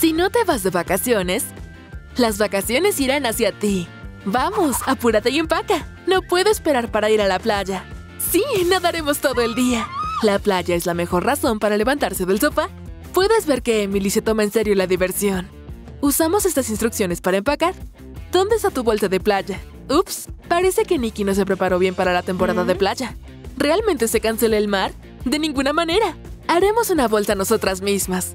Si no te vas de vacaciones, las vacaciones irán hacia ti. Vamos, apúrate y empaca. No puedo esperar para ir a la playa. Sí, nadaremos todo el día. La playa es la mejor razón para levantarse del sofá. Puedes ver que Emily se toma en serio la diversión. Usamos estas instrucciones para empacar. ¿Dónde está tu bolsa de playa? Ups, parece que Nikki no se preparó bien para la temporada de playa. ¿Realmente se cancela el mar? De ninguna manera. Haremos una bolsa nosotras mismas.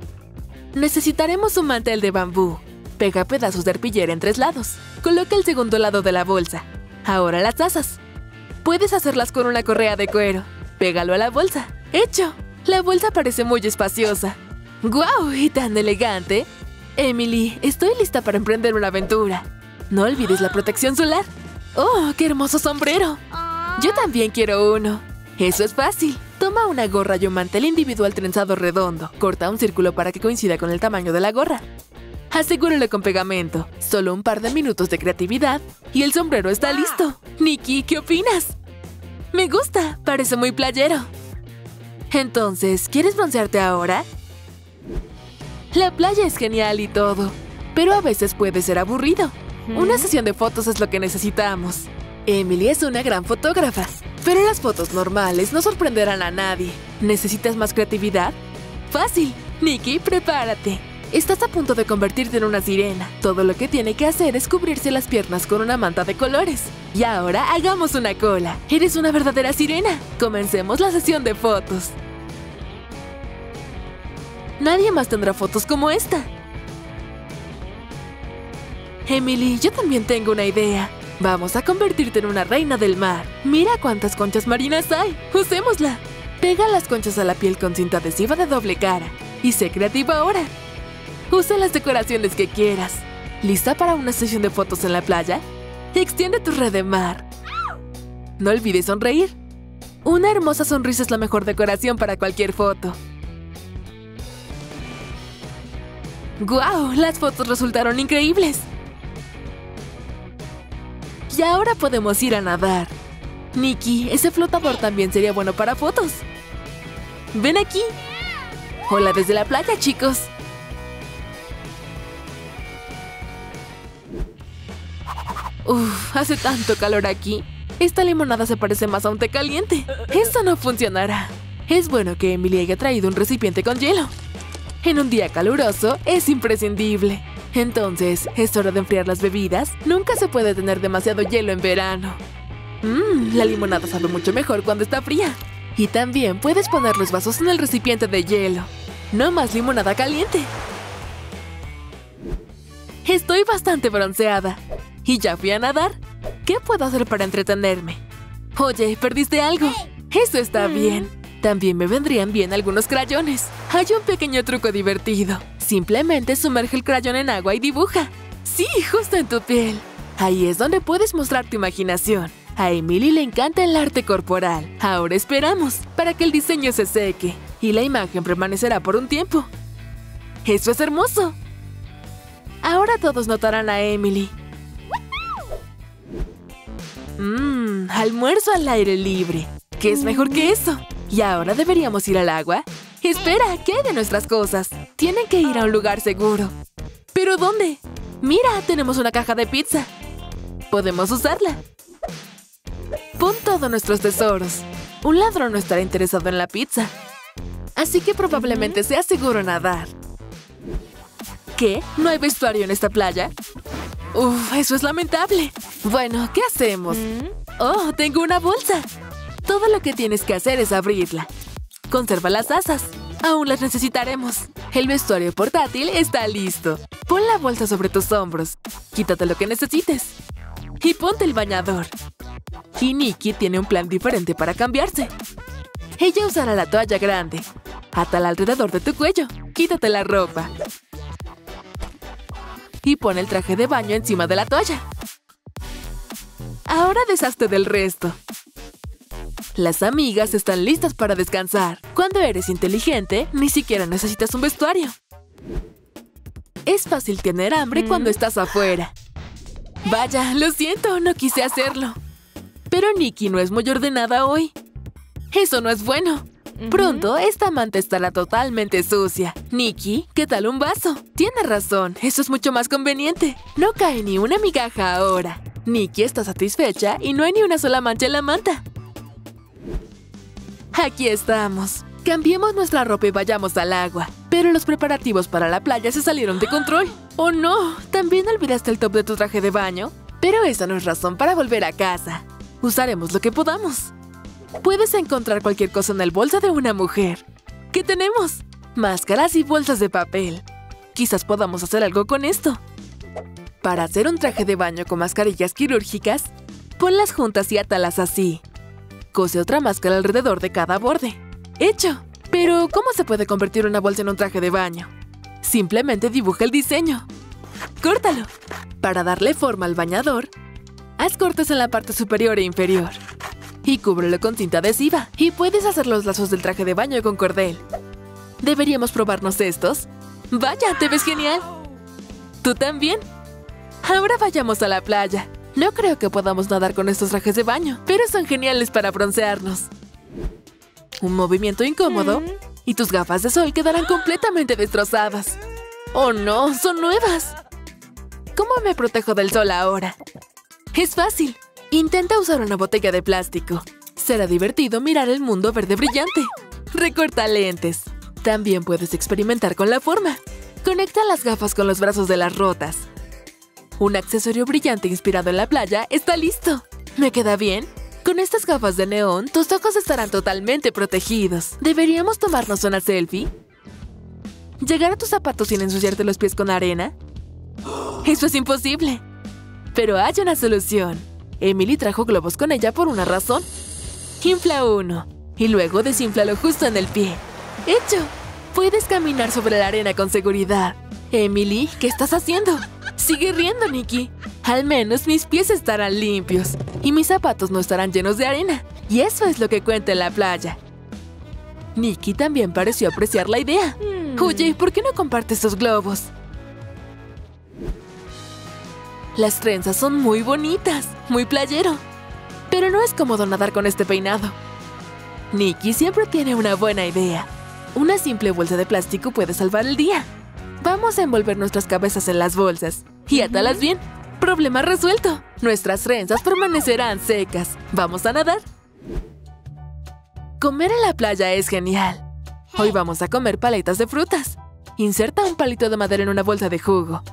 Necesitaremos un mantel de bambú. Pega pedazos de arpillera en 3 lados. Coloca el segundo lado de la bolsa. Ahora las tazas. Puedes hacerlas con una correa de cuero. Pégalo a la bolsa. ¡Hecho! La bolsa parece muy espaciosa. ¡Guau! ¡Y tan elegante! Emily, estoy lista para emprender una aventura. No olvides la protección solar. ¡Oh, qué hermoso sombrero! Yo también quiero uno. Eso es fácil. Toma una gorra y un mantel individual trenzado redondo. Corta un círculo para que coincida con el tamaño de la gorra. Asegúralo con pegamento. Solo un par de minutos de creatividad y el sombrero está listo. Nikki, ¿qué opinas? Me gusta, parece muy playero. Entonces, ¿quieres broncearte ahora? La playa es genial y todo, pero a veces puede ser aburrido. Una sesión de fotos es lo que necesitamos. Emily es una gran fotógrafa, pero las fotos normales no sorprenderán a nadie. ¿Necesitas más creatividad? ¡Fácil! Nikki, prepárate. Estás a punto de convertirte en una sirena. Todo lo que tiene que hacer es cubrirse las piernas con una manta de colores. Y ahora hagamos una cola. Eres una verdadera sirena. Comencemos la sesión de fotos. Nadie más tendrá fotos como esta. Emily, yo también tengo una idea. Vamos a convertirte en una reina del mar. Mira cuántas conchas marinas hay. Usémosla. Pega las conchas a la piel con cinta adhesiva de doble cara. Y sé creativa ahora. Usa las decoraciones que quieras. ¿Lista para una sesión de fotos en la playa? Extiende tu red de mar. No olvides sonreír. Una hermosa sonrisa es la mejor decoración para cualquier foto. ¡Guau! Las fotos resultaron increíbles. Y ahora podemos ir a nadar. Nikki, ese flotador también sería bueno para fotos. ¡Ven aquí! Hola desde la playa, chicos. Uf, hace tanto calor aquí. Esta limonada se parece más a un té caliente. Eso no funcionará. Es bueno que Emily haya traído un recipiente con hielo. En un día caluroso es imprescindible. Entonces, ¿es hora de enfriar las bebidas? Nunca se puede tener demasiado hielo en verano. La limonada sabe mucho mejor cuando está fría. Y también puedes poner los vasos en el recipiente de hielo. No más limonada caliente. Estoy bastante bronceada. Y ya fui a nadar. ¿Qué puedo hacer para entretenerme? Oye, ¿perdiste algo? Eso está bien. También me vendrían bien algunos crayones. Hay un pequeño truco divertido. Simplemente sumerge el crayón en agua y dibuja. Sí, justo en tu piel. Ahí es donde puedes mostrar tu imaginación. A Emily le encanta el arte corporal. Ahora esperamos para que el diseño se seque. Y la imagen permanecerá por un tiempo. ¡Eso es hermoso! Ahora todos notarán a Emily. Almuerzo al aire libre. ¿Qué es mejor que eso? ¿Y ahora deberíamos ir al agua? Espera, ¿qué hay de nuestras cosas? Tienen que ir a un lugar seguro. ¿Pero dónde? Mira, tenemos una caja de pizza. Podemos usarla. Pon todos nuestros tesoros. Un ladrón no estará interesado en la pizza. Así que probablemente sea seguro nadar. ¿Qué? ¿No hay vestuario en esta playa? Uf, eso es lamentable. Bueno, ¿qué hacemos? Oh, tengo una bolsa. Todo lo que tienes que hacer es abrirla. Conserva las asas. Aún las necesitaremos. El vestuario portátil está listo. Pon la bolsa sobre tus hombros. Quítate lo que necesites. Y ponte el bañador. Y Nikki tiene un plan diferente para cambiarse. Ella usará la toalla grande. Átala alrededor de tu cuello. Quítate la ropa. Y pon el traje de baño encima de la toalla. Ahora deshazte del resto. Las amigas están listas para descansar. Cuando eres inteligente, ni siquiera necesitas un vestuario. Es fácil tener hambre cuando estás afuera. Vaya, lo siento, no quise hacerlo. Pero Nikki no es muy ordenada hoy. Eso no es bueno. Pronto, esta manta estará totalmente sucia. Nikki, ¿qué tal un vaso? Tienes razón, eso es mucho más conveniente. No cae ni una migaja ahora. Nikki está satisfecha y no hay ni una sola mancha en la manta. Aquí estamos. Cambiemos nuestra ropa y vayamos al agua. Pero los preparativos para la playa se salieron de control. ¡Oh, no! ¿También olvidaste el top de tu traje de baño? Pero esa no es razón para volver a casa. Usaremos lo que podamos. Puedes encontrar cualquier cosa en el bolso de una mujer. ¿Qué tenemos? Máscaras y bolsas de papel. Quizás podamos hacer algo con esto. Para hacer un traje de baño con mascarillas quirúrgicas, ponlas juntas y átalas así. Cose otra máscara alrededor de cada borde. ¡Hecho! Pero, ¿cómo se puede convertir una bolsa en un traje de baño? Simplemente dibuja el diseño. ¡Córtalo! Para darle forma al bañador, haz cortes en la parte superior e inferior. Y cúbrelo con cinta adhesiva. Y puedes hacer los lazos del traje de baño con cordel. ¿Deberíamos probarnos estos? ¡Vaya, te ves genial! ¿Tú también? Ahora vayamos a la playa. No creo que podamos nadar con estos trajes de baño, pero son geniales para broncearnos. Un movimiento incómodo y tus gafas de sol quedarán completamente destrozadas. ¡Oh no! ¡Son nuevas! ¿Cómo me protejo del sol ahora? Es fácil. Intenta usar una botella de plástico. Será divertido mirar el mundo verde brillante. Recorta lentes. También puedes experimentar con la forma. Conecta las gafas con los brazos de las rotas. Un accesorio brillante inspirado en la playa está listo. ¿Me queda bien? Con estas gafas de neón, tus ojos estarán totalmente protegidos. ¿Deberíamos tomarnos una selfie? ¿Llegar a tus zapatos sin ensuciarte los pies con arena? ¡Eso es imposible! Pero hay una solución. Emily trajo globos con ella por una razón. Infla uno y luego desinflalo justo en el pie. ¡Hecho! Puedes caminar sobre la arena con seguridad. Emily, ¿qué estás haciendo? Sigue riendo, Nikki. Al menos mis pies estarán limpios y mis zapatos no estarán llenos de arena. Y eso es lo que cuenta en la playa. Nikki también pareció apreciar la idea. Oye, ¿por qué no compartes esos globos? Las trenzas son muy bonitas, muy playero. Pero no es cómodo nadar con este peinado. Nikki siempre tiene una buena idea. Una simple bolsa de plástico puede salvar el día. Vamos a envolver nuestras cabezas en las bolsas y átalas bien. ¡Problema resuelto! Nuestras trenzas permanecerán secas. ¡Vamos a nadar! Comer en la playa es genial. Hoy vamos a comer paletas de frutas. Inserta un palito de madera en una bolsa de jugo.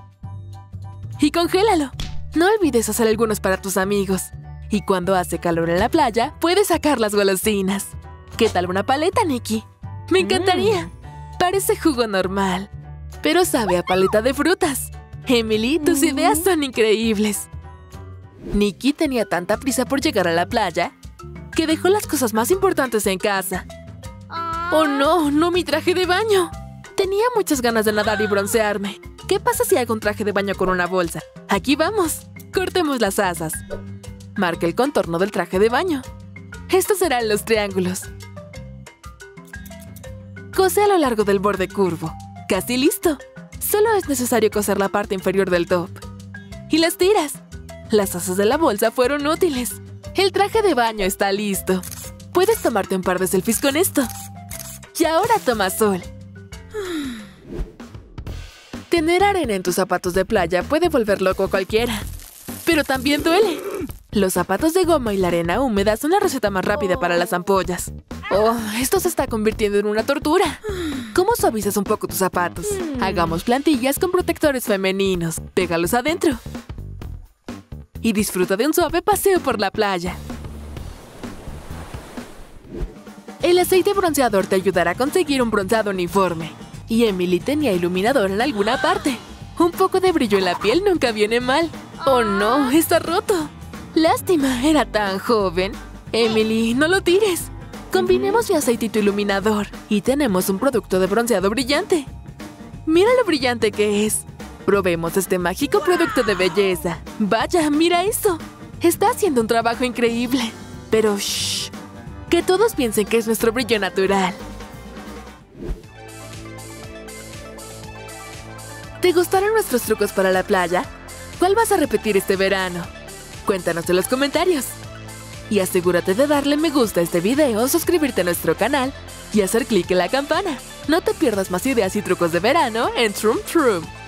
¡Y congélalo! No olvides hacer algunos para tus amigos. Y cuando hace calor en la playa, puedes sacar las golosinas. ¿Qué tal una paleta, Nikki? ¡Me encantaría! Parece jugo normal, pero sabe a paleta de frutas. Emily, tus ideas son increíbles. Nikki tenía tanta prisa por llegar a la playa que dejó las cosas más importantes en casa. ¡Oh no! ¡No mi traje de baño! Tenía muchas ganas de nadar y broncearme. ¿Qué pasa si hago un traje de baño con una bolsa? ¡Aquí vamos! Cortemos las asas. Marca el contorno del traje de baño. Estos serán los triángulos. Cose a lo largo del borde curvo. ¡Casi listo! Solo es necesario coser la parte inferior del top. ¡Y las tiras! Las asas de la bolsa fueron útiles. El traje de baño está listo. Puedes tomarte un par de selfies con esto. Y ahora toma sol. Tener arena en tus zapatos de playa puede volver loco a cualquiera. Pero también duele. Los zapatos de goma y la arena húmeda son la receta más rápida para las ampollas. ¡Oh! Esto se está convirtiendo en una tortura. ¿Cómo suavizas un poco tus zapatos? Hagamos plantillas con protectores femeninos. Pégalos adentro. Y disfruta de un suave paseo por la playa. El aceite bronceador te ayudará a conseguir un bronceado uniforme. Y Emily tenía iluminador en alguna parte. Un poco de brillo en la piel nunca viene mal. ¡Oh no! ¡Está roto! Lástima, era tan joven. Emily, no lo tires. Combinemos mi aceite y tu iluminador. Y tenemos un producto de bronceado brillante. ¡Mira lo brillante que es! Probemos este mágico producto de belleza. ¡Vaya, mira eso! Está haciendo un trabajo increíble. Pero shh, que todos piensen que es nuestro brillo natural. ¿Te gustaron nuestros trucos para la playa? ¿Cuál vas a repetir este verano? Cuéntanos en los comentarios. Y asegúrate de darle me gusta a este video, suscribirte a nuestro canal y hacer clic en la campana. No te pierdas más ideas y trucos de verano en Troom Troom.